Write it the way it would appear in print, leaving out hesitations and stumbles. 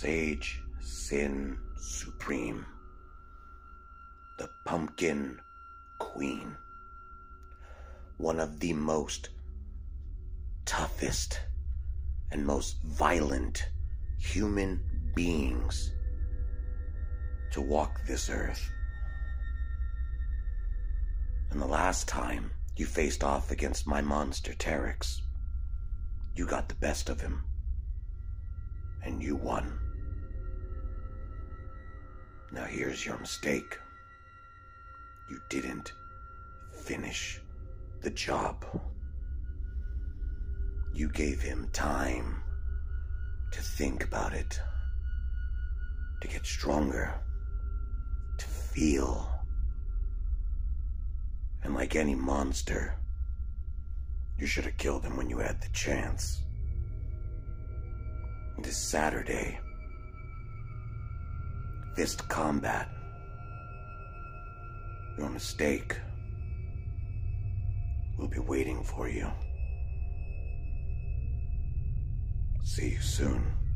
Sage Sin Supreme, the Pumpkin Queen, one of the most toughest and most violent human beings to walk this earth. And the last time you faced off against my monster Terex, you got the best of him, and you won. Now here's your mistake. You didn't finish the job. You gave him time to think about it, to get stronger, to feel. And like any monster, you should have killed him when you had the chance. This Saturday, fist combat. Your mistake will be waiting for you. See you soon.